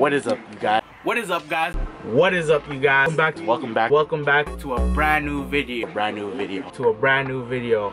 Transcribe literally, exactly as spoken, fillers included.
What is up, you guys? What is up, guys? What is up, you guys? Welcome back. Welcome back. Welcome back to a brand new video. A brand new video. To a brand new video.